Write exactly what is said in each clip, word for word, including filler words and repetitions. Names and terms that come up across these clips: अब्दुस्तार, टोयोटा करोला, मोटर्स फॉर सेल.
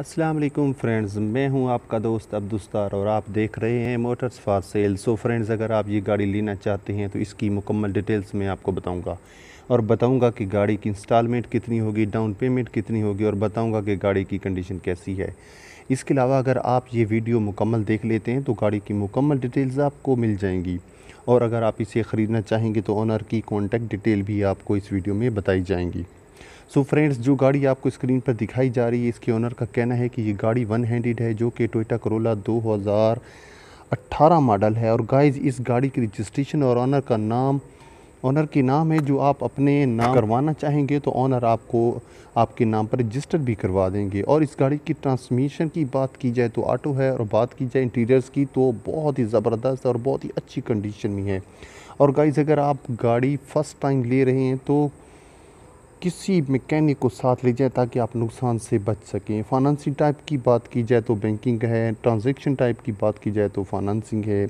अस्सलाम वालेकुम फ्रेंड्स, मैं हूं आपका दोस्त अब्दुस्तार और आप देख रहे हैं मोटर्स फॉर सेल। So friends, अगर आप ये गाड़ी लेना चाहते हैं तो इसकी मुकम्मल डिटेल्स मैं आपको बताऊंगा और बताऊंगा कि गाड़ी की इंस्टॉलमेंट कितनी होगी, डाउन पेमेंट कितनी होगी और बताऊंगा कि गाड़ी की कंडीशन कैसी है। इसके अलावा अगर आप ये वीडियो मुकम्मल देख लेते हैं तो गाड़ी की मुकम्मल डिटेल्स आपको मिल जाएंगी और अगर आप इसे ख़रीदना चाहेंगे तो ओनर की कॉन्टैक्ट डिटेल भी आपको इस वीडियो में बताई जाएंगी। सो so फ्रेंड्स, जो गाड़ी आपको स्क्रीन पर दिखाई जा रही है, इसके ओनर का कहना है कि ये गाड़ी वन हैंडेड है जो कि टोयोटा करोला दो हज़ार अठारह मॉडल है। और गाइस, इस गाड़ी की रजिस्ट्रेशन और ओनर का नाम ओनर के नाम है, जो आप अपने नाम करवाना चाहेंगे तो ओनर आपको आपके नाम पर रजिस्टर भी करवा देंगे। और इस गाड़ी की ट्रांसमिशन की बात की जाए तो ऑटो है और बात की जाए इंटीरियर्स की तो बहुत ही ज़बरदस्त और बहुत ही अच्छी कंडीशन में है। और गाइस, अगर आप गाड़ी फ़र्स्ट टाइम ले रहे हैं तो किसी मैकेनिक को साथ ले जाए ताकि आप नुकसान से बच सकें। फाइनेंसिंग टाइप की बात की जाए तो बैंकिंग है, ट्रांजैक्शन टाइप की बात की जाए तो फाइनेंसिंग है।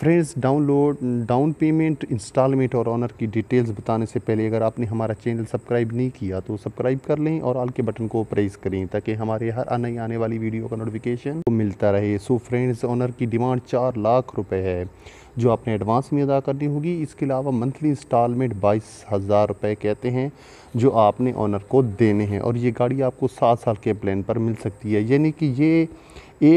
Friends, download down payment, installment और ऑनर की डिटेल्स बताने से पहले अगर आपने हमारा चैनल सब्सक्राइब नहीं किया तो सब्सक्राइब कर लें और ऑल के बटन को प्रेस करें ताकि हमारे हर आने आने वाली वीडियो का नोटिफिकेशन मिलता रहे। सो फ्रेंड्स, ऑनर की डिमांड चार लाख रुपये है जो आपने एडवांस में अदा करनी होगी। इसके अलावा मंथली इंस्टॉलमेंट बाईस हज़ार रुपये कहते हैं जो आपने ओनर को देने हैं। और ये गाड़ी आपको सात साल के प्लान पर मिल सकती है, यानी कि ये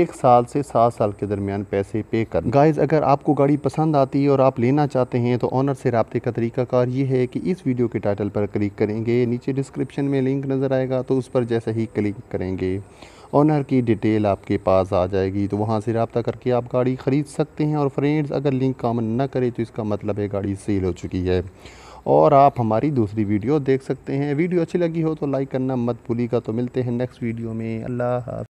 एक साल से सात साल के दरमियान पैसे पे कर। गाइस, अगर आपको गाड़ी पसंद आती है और आप लेना चाहते हैं तो ओनर से रबते का तरीकाकार ये है कि इस वीडियो के टाइटल पर क्लिक करेंगे, नीचे डिस्क्रिप्शन में लिंक नज़र आएगा तो उस पर जैसे ही क्लिक करेंगे ओनर की डिटेल आपके पास आ जाएगी, तो वहाँ से रब्ता करके आप गाड़ी ख़रीद सकते हैं। और फ्रेंड्स, अगर लिंक काम ना करे तो इसका मतलब है गाड़ी सेल हो चुकी है और आप हमारी दूसरी वीडियो देख सकते हैं। वीडियो अच्छी लगी हो तो लाइक करना मत भूलिएगा। तो मिलते हैं नेक्स्ट वीडियो में। अल्लाह हाफ़िज़।